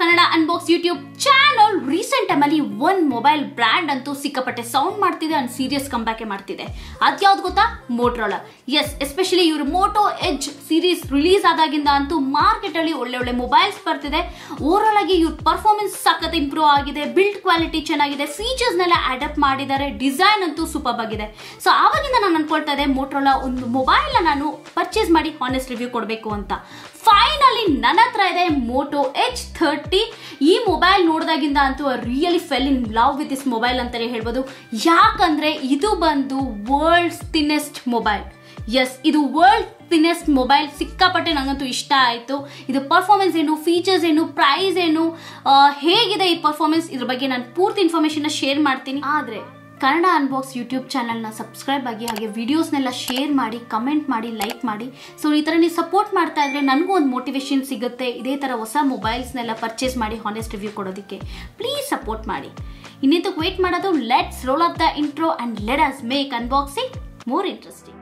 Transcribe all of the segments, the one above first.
Kannada unbox YouTube channel recent ಟೈಮಲ್ಲಿ one mobile brand ಅಂತೂ ಸಿಕ್ಕಾಪಟ್ಟೆ ಸೌಂಡ್ ಮಾಡ್ತಿದೆ ಅಂಡ್ ಸೀರಿಯಸ್ ಕಂಬ್ಯಾಕ್ ಮಾಡ್ತಿದೆ. ಅದ್ಯಾವ್ದು ಗೊತ್ತಾ? ಮೋಟರೋಲಾ. ಎಸ್, ಎಸ್ಪೆಷಲಿ ಇವರು ಮೋಟೋ ಎಡ್ಜ್ ಸೀರೀಸ್ ರಿಲೀಸ್ ಆದಾಗಿಂದ ಅಂತೂ ಮಾರ್ಕೆಟ್ ಅಲ್ಲಿ ಒಳ್ಳೆ ಒಳ್ಳೆ ಮೊಬೈಲ್ಸ್ ಬರ್ತಿದೆ. ಓವರಾಲ್ ಆಗಿ ಇವ್ರ ಪರ್ಫಾರ್ಮೆನ್ಸ್ ಸಖತ್ ಇಂಪ್ರೂವ್ ಆಗಿದೆ, ಬಿಲ್ಡ್ ಕ್ವಾಲಿಟಿ ಚೆನ್ನಾಗಿದೆ, ಫೀಚರ್ಸ್ನೆಲ್ಲ ಅಡಾಪ್ಟ್ ಮಾಡಿದ್ದಾರೆ, ಡಿಸೈನ್ ಅಂತೂ ಸೂಪರ್ ಆಗಿದೆ. ಸೊ ಆವಾಗಿಂದ ನಾನು ಅನ್ಕೊಳ್ತಾ ಇದ್ದೆ ಮೋಟರೋಲಾ ಒಂದು ಮೊಬೈಲ್ನ ನಾನು ಪರ್ಚೇಸ್ ಮಾಡಿ ಹಾನೆಸ್ಟ್ ರಿವ್ಯೂ ಕೊಡಬೇಕು ಅಂತ. ಫೈನಲಿ ನನ್ನ ಹತ್ರ ಇದೆ ಮೋಟೋ ಎಡ್ಜ್ 30. ಈ ಮೊಬೈಲ್ ನೋಡಿದಾಗಿಂದ ಅಂತೂ really fell in love with this mobile ಅಂತಲೇ ಹೇಳ್ಬೋದು. ಯಾಕಂದರೆ ಇದು ಬಂದು ವರ್ಲ್ಡ್ಸ್ ಥಿನ್ನೆಸ್ಟ್ ಮೊಬೈಲ್. ಎಸ್, ಇದು ವರ್ಲ್ಡ್ ಥಿನ್ನೆಸ್ಟ್ ಮೊಬೈಲ್. ಸಿಕ್ಕಾಪಟ್ಟೆ ನನಗಂತೂ ಇಷ್ಟ ಆಯಿತು. ಇದು ಪರ್ಫಾರ್ಮೆನ್ಸ್ ಏನು, ಫೀಚರ್ಸ್ ಏನು, ಪ್ರೈಸ್ ಏನು, ಹೇಗಿದೆ ಈ ಪರ್ಫಾರ್ಮೆನ್ಸ್, ಇದ್ರ ಬಗ್ಗೆ ನಾನು ಪೂರ್ತಿ ಇನ್ಫಾರ್ಮೇಷನ್ನ ಶೇರ್ ಮಾಡ್ತೀನಿ. ಆದರೆ ಕನ್ನಡ ಅನ್ಬಾಕ್ಸ್ ಯೂಟ್ಯೂಬ್ ಚಾನಲ್ನ ಸಬ್ಸ್ಕ್ರೈಬ್ ಆಗಿ, ಹಾಗೆ ವೀಡಿಯೋಸ್ನೆಲ್ಲ ಶೇರ್ ಮಾಡಿ, ಕಮೆಂಟ್ ಮಾಡಿ, ಲೈಕ್ ಮಾಡಿ. ಸೊ ಈ ಥರ ನೀವು ಸಪೋರ್ಟ್ ಮಾಡ್ತಾ ಇದ್ರೆ ನನಗೂ ಒಂದು ಮೋಟಿವೇಶನ್ ಸಿಗುತ್ತೆ ಇದೇ ಥರ ಹೊಸ ಮೊಬೈಲ್ಸ್ನೆಲ್ಲ ಪರ್ಚೇಸ್ ಮಾಡಿ ಹಾನೆಸ್ಟ್ ರಿವ್ಯೂ ಕೊಡೋದಕ್ಕೆ. ಪ್ಲೀಸ್ ಸಪೋರ್ಟ್ ಮಾಡಿ. ಇನ್ನಿಂದಕ್ಕೆ ವೇಟ್ ಮಾಡೋದು. Let's roll off the intro and let us make unboxing more interesting.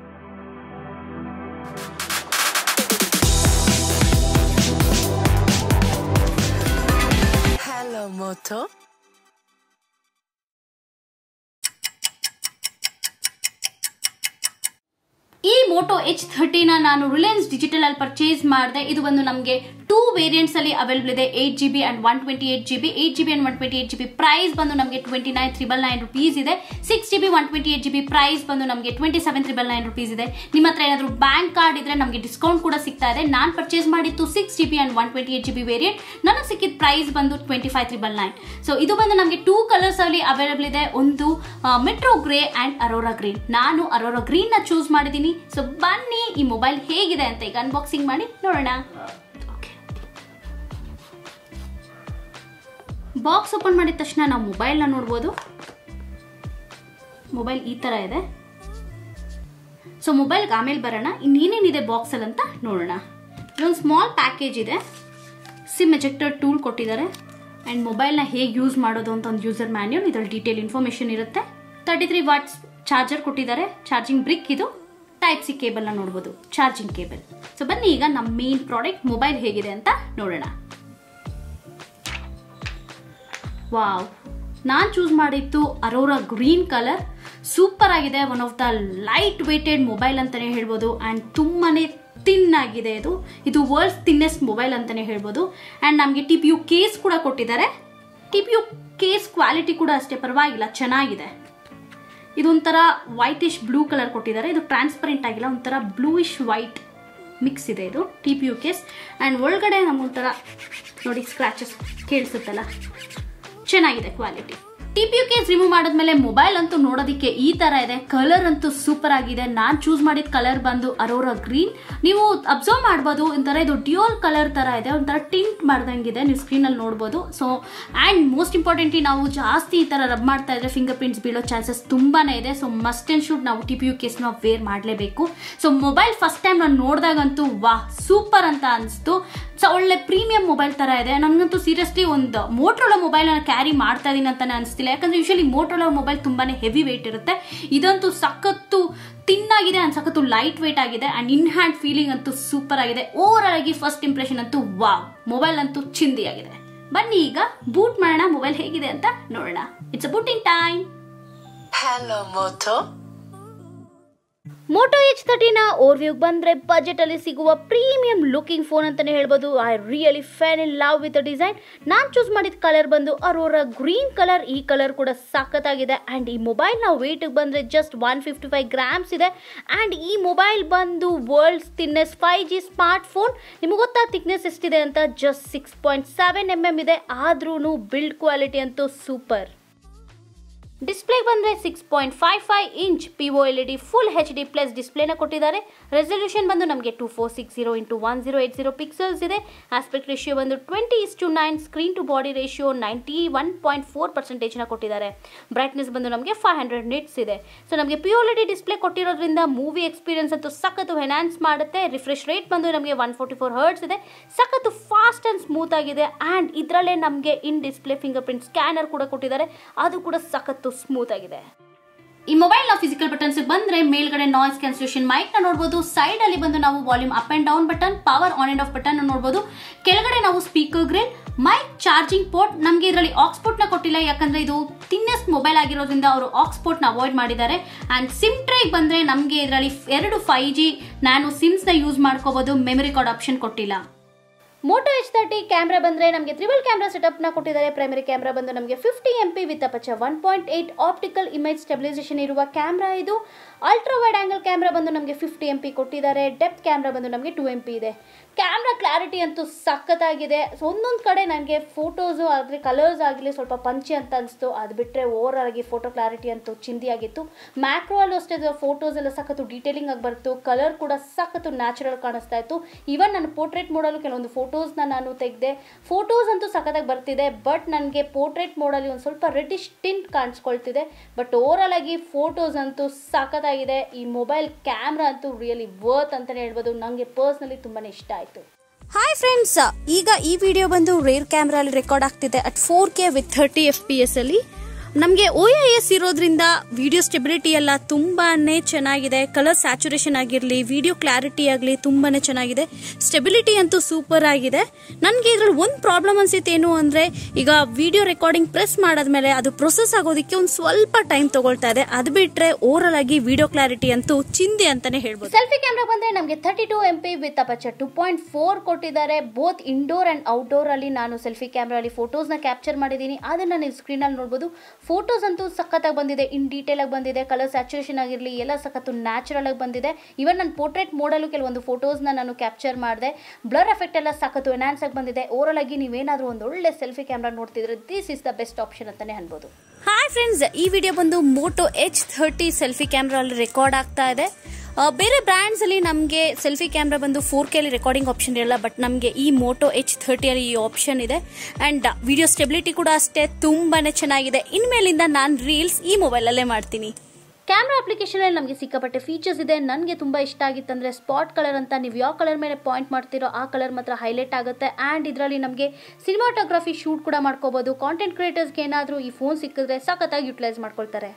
Hello Moto. ಈ ಮೋಟೋ ಎಚ್ 30ನ ನಾನು ರಿಲಯನ್ಸ್ ಡಿಜಿಟಲ್ ಅಲ್ಲಿ ಪರ್ಚೇಸ್ ಮಾಡಿದೆ. ಇದು ಬಂದು ನಮಗೆ ಟೂ ವೇರಿಯಂಟ್ಸ್ ಅಲ್ಲಿ ಅವೈಲೇಬಲ್ ಇದೆ, 8GB and 128GB. 8GB and 128GB price ಬಂದು ನಮಗೆ 29,399 ರುಪೀಸ್ ಇದೆ. 6GB 128GB ಪ್ರೈಸ್ ಬಂದು ನಮಗೆ 27,399 ರುಪೀಸ್ ಇದೆ. ನಿಮ್ಮ ಹತ್ರ ಏನಾದರೂ ಬ್ಯಾಂಕ್ ಕಾರ್ಡ್ ಇದ್ರೆ ನಮಗೆ ಡಿಸ್ಕೌಂಟ್ ಕೂಡ ಸಿಗ್ತಾ ಇದೆ. ನಾನು ಪರ್ಚೇಸ್ ಮಾಡಿದ್ದು 6GB ಅಂಡ್ 128GB ವೇರಿಯಂಟ್. ನನಗೆ ಸಿಕ್ಕಿದ ಪ್ರೈಸ್ ಬಂದು 25,399. ಸೊ ಇದು ಬಂದು ನಮಗೆ ಟೂ ಕಲರ್ಸ್ ಅಲ್ಲಿ ಅವೈಲೇಬಲ್ ಇದೆ, ಒಂದು metro grey and aurora green. ನಾನು ಅರೋರಾ ಗ್ರೀನ್ನ ಚೂಸ್ ಮಾಡಿದ್ದೀನಿ. ಸೊ ಬನ್ನಿ ಈ ಮೊಬೈಲ್ ಹೇಗಿದೆ ಅಂತ ಈಗ ಅನ್ಬಾಕ್ಸಿಂಗ್ ಮಾಡಿ ನೋಡೋಣ. ಬಾಕ್ಸ್ ಓಪನ್ ಮಾಡಿದ ತಕ್ಷಣ ನಾವು ಮೊಬೈಲ್ನ ನೋಡ್ಬೋದು. ಮೊಬೈಲ್ ಈ ಥರ ಇದೆ. ಸೊ ಮೊಬೈಲ್ಗೆ ಆಮೇಲೆ ಬರೋಣ, ಇನ್ನೇನೇನಿದೆ ಬಾಕ್ಸಲ್ಲಿ ಅಂತ ನೋಡೋಣ. ಇಲ್ಲೊಂದು ಸ್ಮಾಲ್ ಪ್ಯಾಕೇಜ್ ಇದೆ, ಸಿಮ್ ಎಜೆಕ್ಟರ್ ಟೂಲ್ ಕೊಟ್ಟಿದ್ದಾರೆ ಆ್ಯಂಡ್ ಮೊಬೈಲ್ನ ಹೇಗೆ ಯೂಸ್ ಮಾಡೋದು ಅಂತ ಒಂದು ಯೂಸರ್ ಮ್ಯಾನ್ಯೂಲ್, ಇದರಲ್ಲಿ ಡೀಟೇಲ್ ಇನ್ಫಾರ್ಮೇಷನ್ ಇರುತ್ತೆ. 33 ವಾಟ್ಸ್ ಚಾರ್ಜರ್ ಕೊಟ್ಟಿದ್ದಾರೆ, ಚಾರ್ಜಿಂಗ್ ಬ್ರಿಕ್ ಇದು. ಟೈಪ್ ಸಿ ಕೇಬಲ್ನ ನೋಡ್ಬೋದು, ಚಾರ್ಜಿಂಗ್ ಕೇಬಲ್. ಸೊ ಬನ್ನಿ ಈಗ ನಮ್ಮ ಮೇನ್ ಪ್ರಾಡಕ್ಟ್ ಮೊಬೈಲ್ ಹೇಗಿದೆ ಅಂತ ನೋಡೋಣ. ವಾವ್, ನಾನು ಚೂಸ್ ಮಾಡಿದ್ದು ಅರೋರಾ ಗ್ರೀನ್ ಕಲರ್. ಸೂಪರ್ ಆಗಿದೆ, one of the light weighted mobile ಅಂತಲೇ ಹೇಳ್ಬೋದು ಆ್ಯಂಡ್ ತುಂಬಾ ಥಿನ್ ಆಗಿದೆ ಇದು. ಇದು ವರ್ಲ್ಡ್ಸ್ ಥಿನ್ನೆಸ್ಟ್ ಮೊಬೈಲ್ ಅಂತಲೇ ಹೇಳ್ಬೋದು. ಆ್ಯಂಡ್ ನಮಗೆ ಟಿ ಪಿ ಯು ಕೇಸ್ ಕೂಡ ಕೊಟ್ಟಿದ್ದಾರೆ. T P U case quality ಕೂಡ ಅಷ್ಟೇ ಪರವಾಗಿಲ್ಲ, ಚೆನ್ನಾಗಿದೆ. ಇದೊಂಥರ ವೈಟಿಶ್ ಬ್ಲೂ ಕಲರ್ ಕೊಟ್ಟಿದ್ದಾರೆ, ಇದು ಟ್ರಾನ್ಸ್ಪರೆಂಟ್ ಆಗಿಲ್ಲ, ಒಂಥರ ಬ್ಲೂಯಿಶ್ ವೈಟ್ ಮಿಕ್ಸ್ ಇದೆ ಇದು T P U case. And ಒಳಗಡೆ ನಮಗೊಂಥರ ನೋಡಿ ಸ್ಕ್ರ್ಯಾಚಸ್ ಕೇಳಿಸುತ್ತಲ್ಲ, ಚೆನ್ನಾಗಿದೆ quality. T P U case remove ಮಾಡಿದ್ಮೇಲೆ ಮೊಬೈಲ್ ಅಂತೂ ನೋಡೋದಕ್ಕೆ ಈ ಥರ ಇದೆ. ಕಲರ್ ಅಂತೂ ಸೂಪರ್ ಆಗಿದೆ. ನಾನು ಚೂಸ್ ಮಾಡಿದ ಕಲರ್ ಬಂದು ಅರೋರಾ ಗ್ರೀನ್. ನೀವು ಅಬ್ಸರ್ವ್ ಮಾಡ್ಬೋದು, ಒಂಥರ ಇದು ಡ್ಯೂಯಲ್ ಕಲರ್ ಥರ ಇದೆ, ಒಂಥರ ಟಿಂಟ್ ಮಾಡ್ದಂಗಿದೆ, ನೀವು ಸ್ಕ್ರೀನಲ್ಲಿ ನೋಡ್ಬೋದು. ಸೊ ಆ್ಯಂಡ್ ಮೋಸ್ಟ್ ಇಂಪಾರ್ಟೆಂಟ್ಲಿ ನಾವು ಜಾಸ್ತಿ ಈ ಥರ ರಬ್ ಮಾಡ್ತಾ ಇದ್ರೆ ಫಿಂಗರ್ ಪ್ರಿಂಟ್ಸ್ ಬೀಳೋ ಚಾನ್ಸಸ್ ತುಂಬಾ ಇದೆ. ಸೊ ಮಸ್ಟ್ ಆ್ಯಂಡ್ ಶುಡ್ ನಾವು ಟಿ ಪಿ ಯು ಕೇಸ್ನ ವೇರ್ ಮಾಡಲೇಬೇಕು. ಸೊ ಮೊಬೈಲ್ ಫಸ್ಟ್ ಟೈಮ್ ನಾನು ನೋಡಿದಾಗಂತೂ ವಾ ಸೂಪರ್ ಅಂತ ಅನಿಸ್ತು. ಸೊ ಒಳ್ಳೆ ಪ್ರೀಮಿಯಂ ಮೊಬೈಲ್ ಥರ ಇದೆ. ನನಗಂತೂ ಸೀರಿಯಸ್ಲಿ ಒಂದು ಮೋಟರೋಲಾ ಮೊಬೈಲನ್ನು ಕ್ಯಾರಿ ಮಾಡ್ತಾ ಇದ್ದೀನಿ ಅಂತಾನೆ ಅನಿಸ್ತಿಲ್ಲ, ಯಾಕಂದರೆ ಯೂಶಲಿ ಮೋಟರೋಲಾ ಮೊಬೈಲ್ ತುಂಬಾ ಹೆವಿ ವೆಯ್ಟ್ ಇರುತ್ತೆ. ಇದಂತೂ ಸಖತ್ತು ತಿನ್ನಾಗಿದೆ ಆ್ಯಂಡ್ ಸಖತ್ತು ಲೈಟ್ ವೆಯ್ಟ್ ಆಗಿದೆ ಆ್ಯಂಡ್ ಇನ್ ಹ್ಯಾಂಡ್ ಫೀಲಿಂಗ್ ಅಂತೂ ಸೂಪರ್ ಆಗಿದೆ. ಓವರಾಲ್ ಆಗಿ ಫಸ್ಟ್ ಇಂಪ್ರೆಷನ್ ಅಂತೂ ವಾವ್, ಮೊಬೈಲ್ ಅಂತೂ ಚಿಂದಿ ಆಗಿದೆ. ಬನ್ನಿ ಈಗ ಬೂಟ್ ಮಾಡೋಣ, ಮೊಬೈಲ್ ಹೇಗಿದೆ ಅಂತ ನೋಡೋಣ. It's a booting time. Hello Moto. Moto edge 30ನ ಓವರ್ವ್ಯೂಗೆ ಬಂದರೆ ಬಜೆಟಲ್ಲಿ ಸಿಗುವ ಪ್ರೀಮಿಯಂ ಲುಕಿಂಗ್ ಫೋನ್ ಅಂತಲೇ ಹೇಳ್ಬೋದು. I really fell in love with the design. ನಾನು ಚೂಸ್ ಮಾಡಿದ ಕಲರ್ ಬಂದು ಅರೋರಾ ಗ್ರೀನ್ ಕಲರ್. ಈ ಕಲರ್ ಕೂಡ ಸಖತ್ತಾಗಿದೆ ಆ್ಯಂಡ್ ಈ ಮೊಬೈಲ್ನ ವೆಯ್ಟಿಗೆ ಬಂದರೆ ಜಸ್ಟ್ 155 ಗ್ರಾಮ್ಸ್ ಇದೆ. ಆ್ಯಂಡ್ ಈ ಮೊಬೈಲ್ ಬಂದು world's thinnest 5G smart phone. ನಿಮಗೆ ಗೊತ್ತಾ ಥಿಕ್ನೆಸ್ ಎಷ್ಟಿದೆ ಅಂತ? ಜಸ್ಟ್ 6.7 mm ಇದೆ. ಆದ್ರೂ ಬಿಲ್ಡ್ ಕ್ವಾಲಿಟಿ ಅಂತೂ ಸೂಪರ್. ಡಿಸ್ಪ್ಲೇ ಬಂದರೆ 6.55 ಇಂಚ್ pOLED ಫುಲ್ HD+ ಡಿಸ್ಪ್ಲೇನ ಕೊಟ್ಟಿದ್ದಾರೆ. ರೆಸಲ್ಯೂಷನ್ ಬಂದು ನಮಗೆ 2460x1080 ಪಿಕ್ಸೆಲ್ಸ್ ಇದೆ. ಆಸ್ಪೆಕ್ಟ್ ರೇಷಿಯೋ ಬಂದು 20:9, ಸ್ಕ್ರೀನ್ ಟು ಬಾಡಿ ರೇಷಿಯೋ 91.4%ನ ಕೊಟ್ಟಿದ್ದಾರೆ. ಬ್ರೈಟ್ನೆಸ್ ಬಂದು ನಮಗೆ 500 nits ಇದೆ. ಸೊ ನಮಗೆ pOLED ಡಿಸ್ಪ್ಲೇ ಕೊಟ್ಟಿರೋದ್ರಿಂದ ಮೂವಿ ಎಕ್ಸ್ಪೀರಿಯನ್ಸ್ ಅಂತೂ ಸಖತ್ತು ಎನ್ಹಾನ್ಸ್ ಮಾಡುತ್ತೆ. ರಿಫ್ರೆಶ್ ರೇಟ್ ಬಂದು ನಮಗೆ 144 Hz ಇದೆ. ಸಖತ್ತು ಫಾಸ್ಟ್ ಆ್ಯಂಡ್ ಸ್ಮೂತ್ ಆಗಿದೆ. ಆ್ಯಂಡ್ ಇದರಲ್ಲೇ ನಮಗೆ in display fingerprint scanner ಕೂಡ ಕೊಟ್ಟಿದ್ದಾರೆ, ಅದು ಕೂಡ ಸಖತ್ತು ಸ್ಮೂತ್ ಆಗಿದೆ. ಈ ಮೊಬೈಲ್ ನ ಫಿಸಿಕಲ್ ಬಟನ್ಸ್ ಬಂದ್ರೆ ಮೇಲ್ಗಡೆ ನಾಯ್ಸ್ ಕ್ಯಾನ್ಸಲೇಷನ್ ಮೈಕ್ ನ ನೋಡಬಹುದು, ಸೈಡ್ ಅಲ್ಲಿ ಬಂದು ನಾವು volume up and down button, power on and off button ನೋಡಬಹುದು, ಕೆಳಗಡೆ ನಾವು speaker grill, mike, charging port. ನಮಗೆ ಇದರಲ್ಲಿ ಆಕ್ಸ್ಪೋರ್ಟ್ ನ ಕೊಟ್ಟಿಲ್ಲ, ಯಾಕಂದ್ರೆ ಇದು ಥಿನ್ನೆಸ್ಟ್ ಮೊಬೈಲ್ ಆಗಿರೋದ್ರಿಂದ ಅವರು ಆಕ್ಸ್ಪೋರ್ಟ್ ನ ಅವಾಯ್ಡ್ ಮಾಡಿದ್ದಾರೆ. ಅಂಡ್ ಸಿಮ್ ಟ್ರೇಗೆ ಬಂದ್ರೆ ನಮಗೆ ಇದರಲ್ಲಿ 2 5G nano ಸಿಮ್ಸ್ ನ ಯೂಸ್ ಮಾಡ್ಕೋಬಹುದು, ಮೆಮೊರಿ ಕಾರ್ಡ್ ಆಪ್ಷನ್ ಕೊಟ್ಟಿಲ್ಲ. ಮೋಟೋ ಎಚ್ 30 ಕ್ಯಾಮ್ರಾ ಬಂದರೆ ನಮಗೆ ಟ್ರಿಬಲ್ ಕ್ಯಾಮ್ರಾ ಸೆಟಪ್ನ ಕೊಟ್ಟಿದ್ದಾರೆ. ಪ್ರೈಮರಿ ಕ್ಯಾಮ್ರಾ ಬಂದು ನಮಗೆ 50 MP with aperture 1.8, optical image stabilisation ಇರುವ ಕ್ಯಾಮ್ರಾ ಇದು. ಅಲ್ಟ್ರಾ ವೈಡ್ ಆ್ಯಂಗಲ್ ಕ್ಯಾಮ್ರಾ ಬಂದು ನಮಗೆ 50 MP ಕೊಟ್ಟಿದ್ದಾರೆ. ಡೆಪ್ತ್ ಕ್ಯಾಮ್ರಾ ಬಂದು ನಮಗೆ 2 MP ಇದೆ. ಕ್ಯಾಮ್ರಾ ಕ್ಲಾರಿಟಿ ಅಂತೂ ಸಖತ್ತಾಗಿದೆ. ಸೊ ಒಂದೊಂದು ಕಡೆ ನನಗೆ ಫೋಟೋಸು ಆಗಲಿ ಕಲರ್ಸ್ ಆಗಲಿ ಸ್ವಲ್ಪ ಪಂಚಿ ಅಂತ ಅನಿಸ್ತು, ಅದು ಬಿಟ್ಟರೆ ಓವರ್ ಆಗಿ ಫೋಟೋ ಕ್ಲಾರಿಟಿ ಅಂತೂ ಚಿಂದಿಯಾಗಿತ್ತು. ಮ್ಯಾಕ್ರೋ ಅಲ್ಲೂ ಅಷ್ಟೇ ಫೋಟೋಸ್ ಎಲ್ಲ ಸಖತ್ತು ಡೀಟೇಲಿಂಗ್ ಆಗಿ ಬರ್ತು, ಕಲರ್ ಕೂಡ ಸಖತ್ತು ನ್ಯಾಚುರಲ್ ಕಾಣಿಸ್ತಾ ಇತ್ತು. ಈವನ್ ನಾನು ಪೋರ್ಟ್ರೇಟ್ ಮಾಡಲು ಕೆಲವೊಂದು ಫೋಟೋಸ್ನ ನಾನು ತೆಗೆದೆ, ಫೋಟೋಸ್ ಅಂತೂ ಸಖತ್ತಾಗಿ ಬರ್ತಿದೆ. ಬಟ್ ನನಗೆ ಪೋರ್ಟ್ರೇಟ್ ಮೋಡಲ್ಲಿ ಒಂದು ಸ್ವಲ್ಪ ರೆಡ್ಡಿಶ್ ಟಿಂಟ್ ಕಾಣಿಸ್ಕೊಳ್ತಿದೆ. ಬಟ್ ಓವರಾಲ್ ಆಗಿ ಫೋಟೋಸ್ ಅಂತೂ ಸಖತ್ತಾಗಿದೆ. ಈ ಮೊಬೈಲ್ ಕ್ಯಾಮ್ರಾ ಅಂತೂ ರಿಯಲಿ ವರ್ತ್ ಅಂತಲೇ ಹೇಳ್ಬೋದು. ನನಗೆ ಪರ್ಸ್ನಲಿ ತುಂಬಾ ಇಷ್ಟ ಆಯಿತು. ಹಾಯ್ ಫ್ರೆಂಡ್ಸ್, ಈಗ ಈ ವಿಡಿಯೋ ಬಂದು ರೇರ್ ಕ್ಯಾಮ್ರಲ್ಲಿ ರೆಕಾರ್ಡ್ ಆಗ್ತಿದೆ ಅಟ್ 4K ವಿತ್ 30 FPS ಅಲ್ಲಿ. ನಮಗೆ OIS ಇರೋದ್ರಿಂದ ವಿಡಿಯೋ ಸ್ಟೆಬಿಲಿಟಿ ಎಲ್ಲ ತುಂಬಾ ಚೆನ್ನಾಗಿದೆ. ಕಲರ್ ಸ್ಯಾಚುರೇಷನ್ ಆಗಿರಲಿ, ವಿಡಿಯೋ ಕ್ಲಾರಿಟಿ ಆಗಲಿ ತುಂಬಾ ಚೆನ್ನಾಗಿದೆ. ಸ್ಟೆಬಿಲಿಟಿ ಅಂತೂ ಸೂಪರ್ ಆಗಿದೆ. ನನಗೆ ಇದರಲ್ಲಿ ಒಂದು ಪ್ರಾಬ್ಲಮ್ ಅನಿಸುತ್ತೇನು ಅಂದರೆ, ಈಗ ವಿಡಿಯೋ ರೆಕಾರ್ಡಿಂಗ್ ಪ್ರೆಸ್ ಮಾಡಿದ್ಮೇಲೆ ಅದು ಪ್ರೊಸೆಸ್ ಆಗೋದಕ್ಕೆ ಒಂದು ಸ್ವಲ್ಪ ಟೈಮ್ ತೊಗೊಳ್ತಾ ಇದೆ. ಅದು ಬಿಟ್ಟರೆ ಓವರಲ್ ಆಗಿ ವಿಡಿಯೋ ಕ್ಲಾರಿಟಿ ಅಂತೂ ಚಿಂದಿ ಅಂತಲೇ ಹೇಳ್ಬೋದು. ಸೆಲ್ಫಿ ಕ್ಯಾಮ್ರಾ ಬಂದರೆ ನಮಗೆ 32 MP ವಿತ್ ಅಪರ್ಚರ್ 2.4 ಕೊಟ್ಟಿದ್ದಾರೆ. ಬೋತ್ ಇಂಡೋರ್ ಆ್ಯಂಡ್ ಔಟ್ಡೋರಲ್ಲಿ ನಾನು ಸೆಲ್ಫಿ ಕ್ಯಾಮ್ರಲ್ಲಿ ಫೋಟೋಸ್ನ ಕ್ಯಾಪ್ಚರ್ ಮಾಡಿದ್ದೀನಿ, ಅದನ್ನು ನೀವು ಸ್ಕ್ರೀನಲ್ಲಿ ನೋಡ್ಬೋದು. ಫೋಟೋಸ್ ಅಂತೂ ಸಖತ್ತಾಗಿ ಬಂದಿದೆ, ಇನ್ ಡೀಟೇಲ್ ಆಗಿ ಬಂದಿದೆ, ಕಲರ್ ಸ್ಯಾಚುರೇಷನ್ ಆಗಿರಲಿ ಎಲ್ಲ ಸಖತ್ತು ನ್ಯಾಚುರಲ್ ಆಗಿ ಬಂದಿದೆ. ಈವನ್ ನಾನು ಪೋರ್ಟ್ರೇಟ್ ಮೋಡಲ್ಲೂ ಕೆಲವೊಂದು ಫೋಟೋಸ್ನ ನಾನು ಕ್ಯಾಪ್ಚರ್ ಮಾಡಿದೆ. ಬ್ಲರ್ ಎಫೆಕ್ಟ್ ಎಲ್ಲ ಸಖತ್ತು ಎನ್ಹಾನ್ಸ್ ಆಗಿ ಬಂದಿದೆ. ಓವರಲ್ ಆಗಿ ನೀವೇನಾದರೂ ಒಂದು ಒಳ್ಳೆ ಸೆಲ್ಫಿ ಕ್ಯಾಮ್ರಾ ನೋಡ್ತಿದ್ರೆ this is the best option ಅಂತಲೇ ಅನ್ಬೋದು. ಹಾಯ್ ಫ್ರೆಂಡ್ಸ್, ಈ ವಿಡಿಯೋ ಬಂದು ಮೋಟೋ Edge 30 ಸೆಲ್ಫಿ ಕ್ಯಾಮ್ರಲ್ಲಿ ರೆಕಾರ್ಡ್ ಆಗ್ತಾ ಇದೆ. ಬೇರೆ ಬ್ರ್ಯಾಂಡ್ಸ್ ಅಲ್ಲಿ ನಮಗೆ ಸೆಲ್ಫಿ ಕ್ಯಾಮ್ರಾ ಬಂದು 4K ಅಲ್ಲಿ ರೆಕಾರ್ಡಿಂಗ್ ಆಪ್ಷನ್ ಇರಲ್ಲ, ಬಟ್ ನಮಗೆ ಈ ಮೋಟೋ Edge 30 ಅಲ್ಲಿ ಈ ಆಪ್ಷನ್ ಇದೆ. ಅಂಡ್ ವಿಡಿಯೋ ಸ್ಟೆಬಿಲಿಟಿ ಕೂಡ ಅಷ್ಟೇ ತುಂಬಾನೇ ಚೆನ್ನಾಗಿದೆ. ಇನ್ಮೇಲಿಂದ ನಾನು ರೀಲ್ಸ್ ಈ ಮೊಬೈಲಲ್ಲೇ ಮಾಡ್ತೀನಿ. ಕ್ಯಾಮ್ರಾ ಅಪ್ಲಿಕೇಶನಲ್ಲಿ ನಮಗೆ ಸಿಕ್ಕಾಪಟ್ಟೆ ಫೀಚರ್ಸ್ ಇದೆ. ನನಗೆ ತುಂಬ ಇಷ್ಟ ಆಗಿತ್ತಂದರೆ ಸ್ಪಾಟ್ ಕಲರ್ ಅಂತ, ನೀವು ಯಾವ ಕಲರ್ ಮೇಲೆ ಪಾಯಿಂಟ್ ಮಾಡ್ತಿರೋ ಆ ಕಲರ್ ಮಾತ್ರ ಹೈಲೈಟ್ ಆಗುತ್ತೆ. ಆ್ಯಂಡ್ ಇದರಲ್ಲಿ ನಮಗೆ ಸಿನಿಮಾಟೋಗ್ರಫಿ ಶೂಟ್ ಕೂಡ ಮಾಡ್ಕೋಬೋದು. ಕಾಂಟೆಂಟ್ ಕ್ರಿಯೇಟರ್ಸ್ಗೆ ಏನಾದರೂ ಈ ಫೋನ್ ಸಿಕ್ಕಿದ್ರೆ ಸಖತ್ತಾಗಿ ಯುಟಿಲೈಸ್ ಮಾಡ್ಕೊಳ್ತಾರೆ.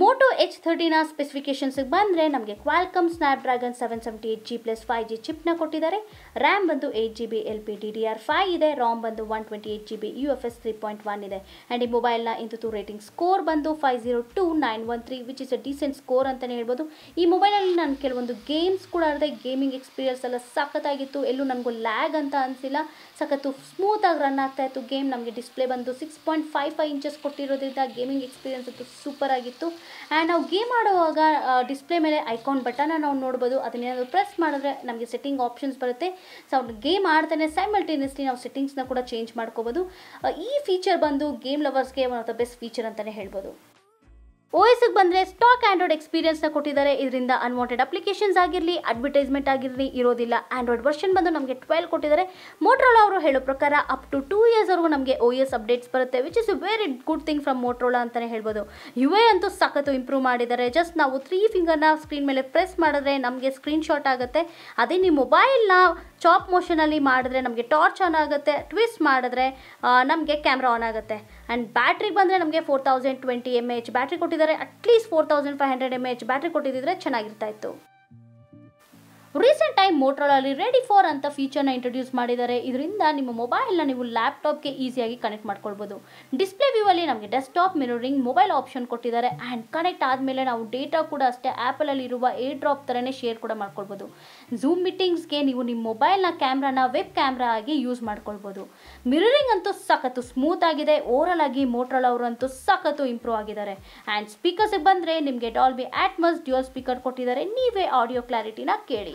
ಮೋಟೋ Edge 30ನ ಸ್ಪೆಸಿಫಿಕೇಷನ್ಸ್ಗೆ ಬಂದರೆ ನಮಗೆ ಕ್ವಾಲ್ಕಮ್ ಸ್ನ್ಯಾಪ್ಡ್ರ್ಯಾಗನ್ 778G+ 5G ಚಿಪ್ನ ಕೊಟ್ಟಿದ್ದಾರೆ. ರ್ಯಾಮ್ ಬಂದು 8GB LPDDR5 ಇದೆ. ರಾಮ್ ಬಂದು 128GB UFS 3.1 ಇದೆ. ಆ್ಯಂಡ್ ಈ ಮೊಬೈಲ್ನ ಇಂತೂ ರೇಟಿಂಗ್ ಸ್ಕೋರ್ ಬಂದು 502 913, which is a decent score ಅಂತಲೇ ಹೇಳ್ಬೋದು. ಈ ಮೊಬೈಲಲ್ಲಿ ನಾನು ಕೆಲವೊಂದು ಗೇಮ್ಸ್ ಕೂಡ ಆಡಿದೆ. ಗೇಮಿಂಗ್ ಎಕ್ಸ್ಪೀರಿಯನ್ಸ್ ಎಲ್ಲ ಸಖತ್ತಾಗಿತ್ತು, ಎಲ್ಲೂ ನನಗೂ ಲ್ಯಾಗ್ ಅಂತ ಅನಿಸಿಲ್ಲ. ಸಖತ್ತು ಸ್ಮೂತಾಗಿ ರನ್ ಆಗ್ತಾ ಇತ್ತು ಗೇಮ್. ನಮಗೆ ಡಿಸ್ಪ್ಲೇ ಬಂದು 6.55 ಇಂಚಸ್ ಕೊಟ್ಟಿರೋದ್ರಿಂದ ಗೇಮಿಂಗ್ ಎಕ್ಸ್ಪೀರಿಯನ್ಸ್ ಅಂತೂ ಸೂಪರ್ ಆಗಿತ್ತು. ಆ್ಯಂಡ್ ನಾವು ಗೇಮ್ ಆಡುವಾಗ ಡಿಸ್ಪ್ಲೇ ಮೇಲೆ ಐಕಾನ್ ಬಟನ್ನ ನಾವು ನೋಡ್ಬೋದು. ಅದನ್ನೇನಾದರೂ ಪ್ರೆಸ್ ಮಾಡಿದ್ರೆ ನಮಗೆ ಸೆಟ್ಟಿಂಗ್ ಆಪ್ಷನ್ಸ್ ಬರುತ್ತೆ. ಸೊ ಅವ್ರು ಗೇಮ್ ಆಡ್ತಾನೆ ಸೈಮಲ್ಟೇನಿಯಸ್ಲಿ ನಾವು ಸೆಟ್ಟಿಂಗ್ಸ್ನ ಕೂಡ ಚೇಂಜ್ ಮಾಡ್ಕೋಬೋದು. ಈ ಫೀಚರ್ ಬಂದು ಗೇಮ್ ಲವರ್ಸ್ಗೆ one of the best feature ಅಂತಲೇ ಹೇಳ್ಬೋದು. OSಗೆ ಬಂದರೆ ಸ್ಟಾಕ್ ಆ್ಯಂಡ್ರಾಯ್ಡ್ ಎಕ್ಸ್ಪೀರಿಯನ್ಸ್ನ ಕೊಟ್ಟಿದ್ದಾರೆ. ಇದರಿಂದ ಅನ್ವಾಂಟೆಡ್ ಅಪ್ಲಿಕೇಶನ್ಸ್ ಆಗಿರಲಿ, ಅಡ್ವರ್ಟೈಸ್ಮೆಂಟ್ ಆಗಿರಲಿ ಇರೋದಿಲ್ಲ. ಆ್ಯಂಡ್ರಾಯ್ಡ್ ವರ್ಷನ್ ಬಂದು ನಮಗೆ 12 ಕೊಟ್ಟಿದ್ದಾರೆ. ಮೋಟರೋಲಾ ಅವರು ಹೇಳೋ ಪ್ರಕಾರ ಅಪ್ ಟು 2 yearsವರೆಗೂ ನಮಗೆ OS ಅಪ್ಡೇಟ್ಸ್ ಬರುತ್ತೆ, which is a very good thing from Motorola ಅಂತಲೇ ಹೇಳ್ಬೋದು. UA ಅಂತೂ ಸಖತ್ತು ಇಂಪ್ರೂವ್ ಮಾಡಿದ್ದಾರೆ. ಜಸ್ಟ್ ನಾವು 3 ಫಿಂಗರ್ನ ಸ್ಕ್ರೀನ್ ಮೇಲೆ ಪ್ರೆಸ್ ಮಾಡಿದ್ರೆ ನಮಗೆ ಸ್ಕ್ರೀನ್ ಶಾಟ್ ಆಗುತ್ತೆ. ಅದೇ ನೀವು ಮೊಬೈಲ್ನ ಚಾಪ್ ಮೋಷನಲ್ಲಿ ಮಾಡಿದ್ರೆ ನಮಗೆ ಟಾರ್ಚ್ ಆನ್ ಆಗುತ್ತೆ, ಟ್ವಿಸ್ಟ್ ಮಾಡಿದ್ರೆ ನಮಗೆ ಕ್ಯಾಮ್ರಾ ಆನ್ ಆಗುತ್ತೆ. ಆ್ಯಂಡ್ ಬ್ಯಾಟ್ರಿಗೆ ಬಂದರೆ ನಮಗೆ 4020 mAh ಬ್ಯಾಟ್ರಿ ಕೊಟ್ಟಿದ್ದಾರೆ. ಅಟ್ಲೀಸ್ಟ್ 4500 mAh ಬ್ಯಾಟ್ರಿ ಕೊಟ್ಟಿದ್ದಿದ್ರೆ ಚೆನ್ನಾಗಿರ್ತಾ ಇತ್ತು. ರೀಸೆಂಟ್ ಟೈಮ್ ಮೋಟರೋಲಾದಲ್ಲಿ ರೆಡಿ ಫಾರ್ ಅಂತ ಫೀಚರ್ನ ಇಂಟ್ರೊಡ್ಯೂಸ್ ಮಾಡಿದ್ದಾರೆ. ಇದರಿಂದ ನಿಮ್ಮ ಮೊಬೈಲ್ನ ನೀವು ಲ್ಯಾಪ್ಟಾಪ್ಗೆ ಈಸಿಯಾಗಿ ಕನೆಕ್ಟ್ ಮಾಡ್ಕೊಳ್ಬೋದು. ಡಿಸ್ಪ್ಲೇ ವ್ಯೂ ಅಲ್ಲಿ ನಮಗೆ ಡೆಸ್ಕ್ಟಾಪ್ ಮಿರರಿಂಗ್ ಮೊಬೈಲ್ ಆಪ್ಷನ್ ಕೊಟ್ಟಿದ್ದಾರೆ. ಆ್ಯಂಡ್ ಕನೆಕ್ಟ್ ಆದಮೇಲೆ ನಾವು ಡೇಟಾ ಕೂಡ ಅಷ್ಟೇ ಆ್ಯಪಲಲ್ಲಿ ಇರುವ ಏರ್ ಡ್ರಾಪ್ ಥರನೇ ಶೇರ್ ಕೂಡ ಮಾಡ್ಕೊಳ್ಬೋದು. ಝೂಮ್ ಮೀಟಿಂಗ್ಸ್ಗೆ ನೀವು ನಿಮ್ಮ ಮೊಬೈಲ್ನ ಕ್ಯಾಮ್ರಾನ ವೆಬ್ ಕ್ಯಾಮ್ರಾ ಆಗಿ ಯೂಸ್ ಮಾಡ್ಕೊಳ್ಬೋದು. ಮಿರರಿಂಗ್ ಅಂತೂ ಸಖತ್ತು ಸ್ಮೂತ್ ಆಗಿದೆ. ಓವರಲ್ ಆಗಿ ಮೋಟರೋಲಾ ಅವರಂತೂ ಸಖತ್ತು ಇಂಪ್ರೂವ್ ಆಗಿದ್ದಾರೆ. ಆ್ಯಂಡ್ ಸ್ಪೀಕರ್ಸ್ಗೆ ಬಂದರೆ ನಿಮಗೆ ಡಾಲ್ಬಿ ಅಟ್ಮಸ್ ಡ್ಯುಯಲ್ ಸ್ಪೀಕರ್ ಕೊಟ್ಟಿದ್ದಾರೆ. ನೀವೇ ಆಡಿಯೋ ಕ್ಲಾರಿಟಿನ ಕೇಳಿ.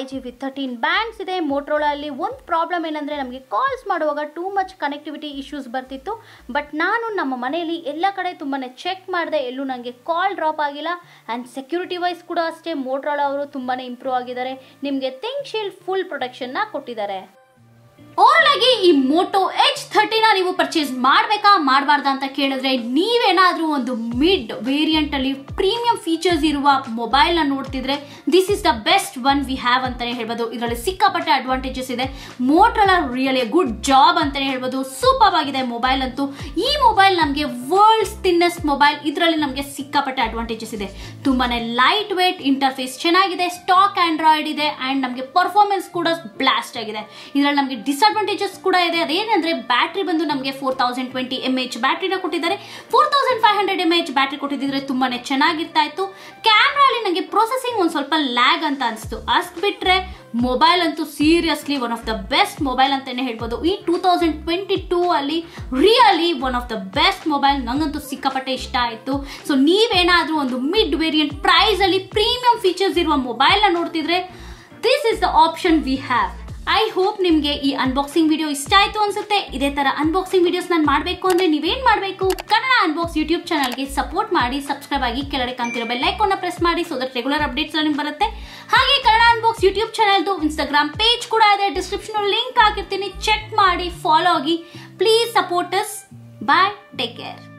5G with 13 bands ಇದೆ. Motorola ಅಲ್ಲಿ ಒಂದು ಪ್ರಾಬ್ಲಮ್ ಏನಂದ್ರೆ ನಮಗೆ ಕಾಲ್ಸ್ ಮಾಡುವಾಗ ಟೂ ಮಚ್ ಕನೆಕ್ಟಿವಿಟಿ ಇಶ್ಯೂಸ್ ಬರ್ತಿತ್ತು. ಬಟ್ ನಾನು ನಮ್ಮ ಮನೆಯಲ್ಲಿ ಎಲ್ಲ ಕಡೆ ತುಂಬಾ ಚೆಕ್ ಮಾಡಿದೆ, ಎಲ್ಲೂ ನನಗೆ ಕಾಲ್ ಡ್ರಾಪ್ ಆಗಿಲ್ಲ. ಆ್ಯಂಡ್ ಸೆಕ್ಯೂರಿಟಿ ವೈಸ್ ಕೂಡ ಅಷ್ಟೇ Motorola ಅವರು ತುಂಬಾ ಇಂಪ್ರೂವ್ ಆಗಿದ್ದಾರೆ. ನಿಮಗೆ ಥಿಂಕ್ ಶೀಲ್ಡ್ ಫುಲ್ ಪ್ರೊಟೆಕ್ಷನ್ನ ಕೊಟ್ಟಿದ್ದಾರೆ. ಓವರ್ ಆಗಿ ಈ ಮೋಟೋ ಎಚ್ 30ನ ನೀವು ಪರ್ಚೇಸ್ ಮಾಡಬೇಕಾ ಮಾಡಬಾರ್ದ ಅಂತ ಕೇಳಿದ್ರೆ, ನೀವೇನಾದರೂ ಒಂದು ಮಿಡ್ ವೇರಿಯಂಟ್ ಅಲ್ಲಿ ಪ್ರೀಮಿಯಂ ಫೀಚರ್ಸ್ ಇರುವ ಮೊಬೈಲ್ನ ನೋಡ್ತಿದ್ರೆ this is the best one we have ಅಂತಾನೆ ಹೇಳ್ಬೋದು. ಇದರಲ್ಲಿ ಸಿಕ್ಕಾಪಟ್ಟೆ ಅಡ್ವಾಂಟೇಜಸ್ ಇದೆ. Motorola ರಿಯಲಿ ಗುಡ್ ಜಾಬ್ ಅಂತಾನೆ ಹೇಳ್ಬೋದು. ಸೂಪರ್ ಆಗಿದೆ ಮೊಬೈಲ್ ಅಂತೂ. ಈ ಮೊಬೈಲ್ ನಮಗೆ ವರ್ಲ್ಡ್ಸ್ ಥಿನ್ನೆಸ್ಟ್ ಮೊಬೈಲ್. ಇದರಲ್ಲಿ ನಮಗೆ ಸಿಕ್ಕಾಪಟ್ಟೆ ಅಡ್ವಾಂಟೇಜಸ್ ಇದೆ. ತುಂಬಾನೇ ಲೈಟ್ ವೇಟ್, ಇಂಟರ್ಫೇಸ್ ಚೆನ್ನಾಗಿದೆ, ಸ್ಟಾಕ್ ಆಂಡ್ರಾಯ್ಡ್ ಇದೆ ಆ್ಯಂಡ್ ನಮಗೆ ಪರ್ಫಾರ್ಮೆನ್ಸ್ ಕೂಡ ಬ್ಲಾಸ್ಟ್ ಆಗಿದೆ. ಇದರಲ್ಲಿ ನಮಗೆ ಡಿಸ್ಅಡ್ವಾಂಟೇಜಸ್ ಕೂಡ ಇದೆ. ಅದೇನಂದ್ರೆ ಬ್ಯಾಟ್ರಿ ಬಂದು ನಮಗೆ 4020mAh ಬ್ಯಾಟ್ರಿನ ಕೊಟ್ಟಿದ್ದಾರೆ. 4500mAh ಬ್ಯಾಟ್ರಿ ಕೊಟ್ಟಿದ್ರೆ ತುಂಬಾನೇ ಚೆನ್ನಾಗಿರ್ತಾ ಇತ್ತು. ಕ್ಯಾಮ್ರಾ ಅಲ್ಲಿ ನನಗೆ ಪ್ರೊಸೆಸಿಂಗ್ ಒಂದು ಸ್ವಲ್ಪ ಲ್ಯಾಗ್ ಅಂತ ಅನಿಸ್ತು. ಅಷ್ಟು ಬಿಟ್ರೆ ಮೊಬೈಲ್ ಅಂತೂ seriously one of the best mobile ಅಂತಾನೆ ಹೇಳ್ಬೋದು. ಈ 2022 ಅಲ್ಲಿ really one of the best mobile. ನಂಗಂತೂ ಸಿಕ್ಕಾಪಟ್ಟೆ ಇಷ್ಟ ಆಯಿತು. ಸೊ ನೀವೇನಾದರೂ ಒಂದು ಮಿಡ್ ವೇರಿಯಂಟ್ ಪ್ರೈಸ್ ಅಲ್ಲಿ ಪ್ರೀಮಿಯಂ ಫೀಚರ್ಸ್ ಇರುವ ಮೊಬೈಲ್ನ ನೋಡ್ತಿದ್ರೆ this is the option we have. I hope ನಿಮಗೆ ಈ ಅನ್ಬಾಕ್ಸಿಂಗ್ ವಿಡಿಯೋ ಇಷ್ಟ ಆಯಿತು ಅನ್ಸುತ್ತೆ. ಇದೇ ಥರ ಅನ್ಬಾಕ್ಸಿಂಗ್ ವಿಡಿಯೋಸ್ ನಾನು ಮಾಡಬೇಕು ಅಂದರೆ ನೀವೇನು ಮಾಡಬೇಕು? ಕನ್ನಡ ಅನ್ಬಾಕ್ಸ್ ಯೂಟ್ಯೂಬ್ ಚಾನಲ್ಗೆ ಸಪೋರ್ಟ್ ಮಾಡಿ, ಸಬ್ಸ್ಕ್ರೈಬ್ ಆಗಿ, ಕೆಳಗಡೆ ಕಾಣ್ತಿರೋ ಬೆಲ್ ಐಕಾನ್ನ ಪ್ರೆಸ್ ಮಾಡಿ. ಸೊ ದಟ್ ರೆಗ್ಯುಲರ್ ಅಪ್ಡೇಟ್ಸ್ ನಿಮ್ಗೆ ಬರುತ್ತೆ. ಹಾಗೆ ಕನ್ನಡ ಅನ್ಬಾಕ್ಸ್ ಯೂಟ್ಯೂಬ್ ಚಾನಲ್ದು ಇನ್ಸ್ಟಾಗ್ರಾಮ್ ಪೇಜ್ ಕೂಡ ಇದೆ. ಡಿಸ್ಕ್ರಿಪ್ಷನಲ್ಲಿ ಲಿಂಕ್ ಹಾಕಿರ್ತೀನಿ, ಚೆಕ್ ಮಾಡಿ, ಫಾಲೋ ಆಗಿ. Please support us. Bye, take care.